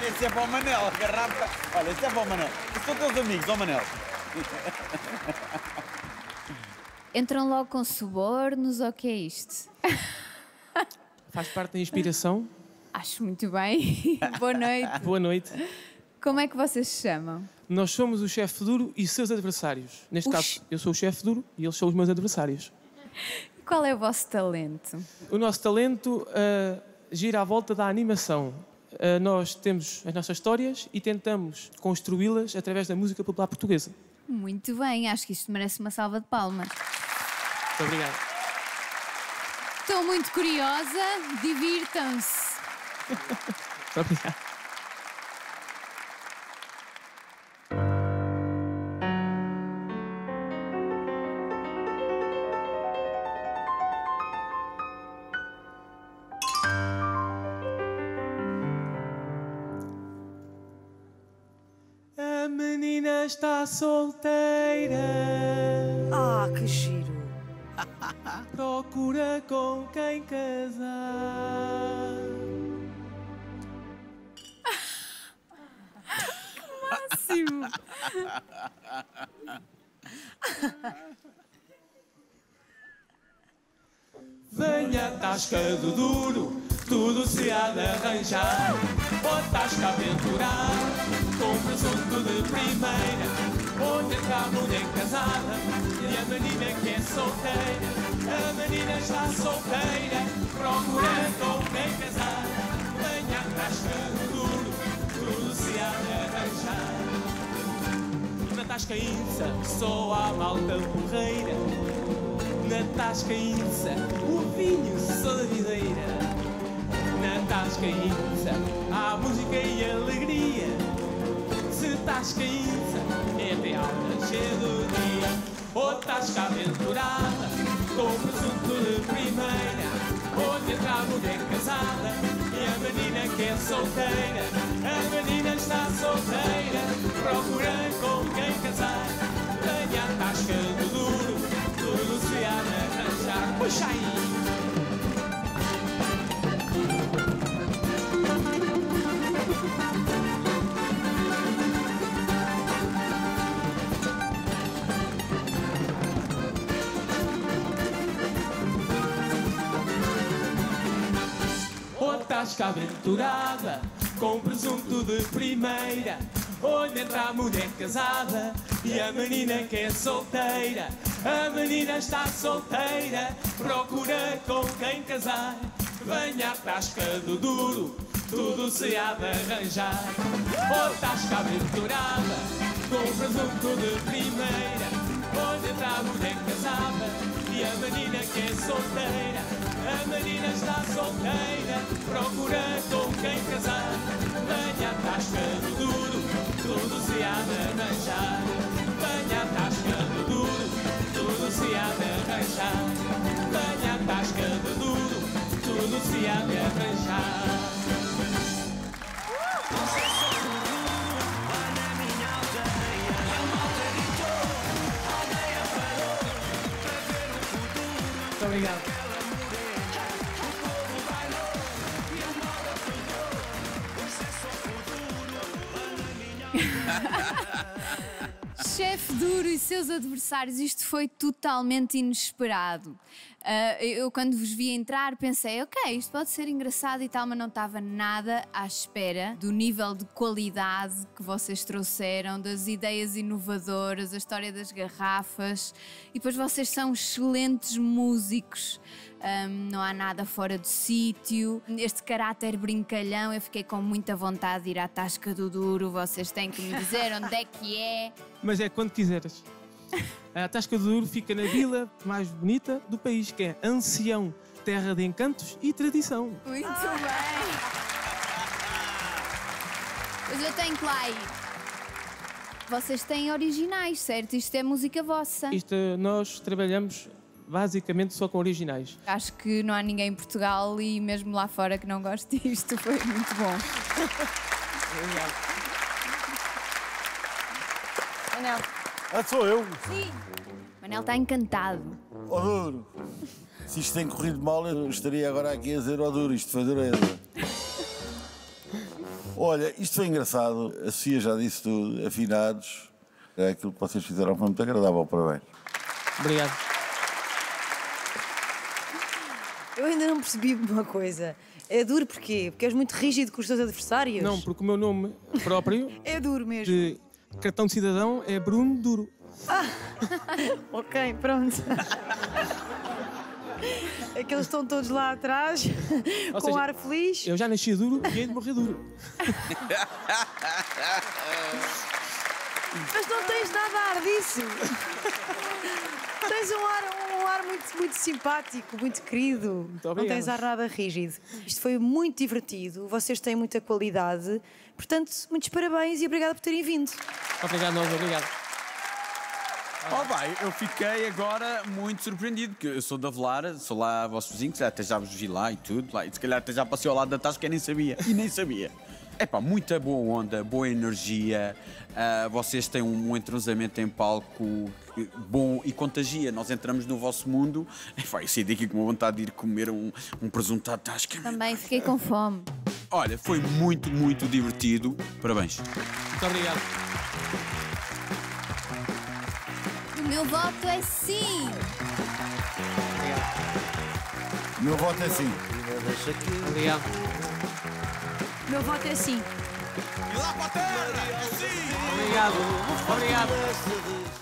Olha, esse é para o Manel, garrafa. Olha, esse é para o Manel. Esses são teus amigos, ó Manel. Entram logo com subornos ou o que é isto? Faz parte da inspiração? Acho muito bem. Boa noite. Boa noite. Como é que vocês se chamam? Nós somos o Chef Duro e seus adversários. Neste caso, eu sou o Chef Duro e eles são os meus adversários. E qual é o vosso talento? O nosso talento gira à volta da animação. Nós temos as nossas histórias e tentamos construí-las através da música popular portuguesa. Muito bem, acho que isto merece uma salva de palmas. Muito obrigado. Estou muito curiosa, divirtam-se. Muito obrigado. Está solteira. Ah, que giro. Procura com quem casar. Que máximo. Venha Tasca do Duro, tudo se há de arranjar. Ou Tasca aventurar, com presunto de primeira. Ou tentar a mulher casada, e a menina que é solteira. A menina está solteira, procura com quem casar. Venha Tasca do Duro, tudo se há de arranjar. Na Tasca insa, só há malta porreira. Na Tasca insa, o vinho só da videira. Na Tasca insa, há música e alegria. Se Tasca insa, é até ao nascer do dia. Ou Tasca aventurada, com presunto de primeira. Ou tentar a mulher casada, e a menina que é solteira. A menina está solteira, procura com quem casar. Tenha a Tasca do Duro, tudo se há de arranjar. Puxa aí! Ou Tasca aventurada, com presunto de primeira. Ou entra a mulher casada, e a menina que é solteira. A menina está solteira, procura com quem casar. Venha a Tasca do Duro, tudo se há de arranjar. Ou Tasca aventurada, com presunto de primeira. Ou entra a mulher casada, e a menina que é solteira. A menina está solteira, procura com quem casar. Venha a Tasca do Duro, tudo se há de arranjar. Venha a Tasca do Duro, tudo se há de arranjar. Venha a Tasca do Duro, tudo se há de arranjar. Vocês são do Duro, lá na minha aldeia. É uma aldeia de touro, aldeia parou para ver o futuro. Muito obrigado. Pela mureta, o povo bailou e a moda pegou. Vocês são do Duro, lá na minha aldeia. Chef Duro e seus adversários, isto foi totalmente inesperado. Eu quando vos vi entrar pensei, ok, isto pode ser engraçado e tal, mas não estava nada à espera do nível de qualidade que vocês trouxeram, das ideias inovadoras, a história das garrafas, e depois vocês são excelentes músicos. Não há nada fora do sítio, este caráter brincalhão. Eu fiquei com muita vontade de ir à Tasca do Duro. Vocês têm que me dizer onde é que é. Mas é quando quiseres. A Tasca do Duro fica na vila mais bonita do país, que é Ancião, terra de encantos e tradição. Muito bem. Mas eu tenho que lá ir. Vocês têm originais, certo? Isto é música vossa. Isto nós trabalhamos basicamente só com originais. Acho que não há ninguém em Portugal e mesmo lá fora que não goste disto. Foi muito bom. Manel. Ah, sou eu? Sim. Manel está encantado. Ó Duro, se isto tem corrido mal, eu estaria agora aqui a dizer ó Duro, isto foi dureza. Olha, isto foi engraçado. A Sofia já disse tudo. Afinados. Aquilo que vocês fizeram foi muito agradável. Parabéns. Obrigado. Eu ainda não percebi uma coisa. É duro porquê? Porque és muito rígido com os teus adversários? Não, porque o meu nome próprio... é duro mesmo. De cartão de cidadão é Bruno Duro. Ah, ok, pronto. Aqueles estão todos lá atrás, ou com seja, ar feliz. Eu já nasci duro e hei de morrer duro. Mas não tens nada a ar disso. Tens um ar muito, muito simpático, muito querido. Muito obrigado. Não tens ar nada rígido. Isto foi muito divertido, vocês têm muita qualidade. Portanto, muitos parabéns e obrigado por terem vindo. Obrigado, nós, obrigado. Oh, bem, eu fiquei agora muito surpreendido, porque eu sou da Velara, sou lá vosso vizinho, que até já vos vi lá e tudo, lá, e se calhar até já passei ao lado da Tasca e nem sabia. E nem sabia. É pá, muita boa onda, boa energia, vocês têm um entrosamento em palco bom e contagia. Nós entramos no vosso mundo, epá, eu saí daqui com uma vontade de ir comer um presuntado Tasca. Também fiquei com fome. Olha, foi muito, muito divertido. Parabéns. Muito obrigado. O meu voto é sim. Obrigado. O meu voto é sim. Obrigado. Meu voto é sim. E lá para a terra! É sim! Obrigado! Obrigado!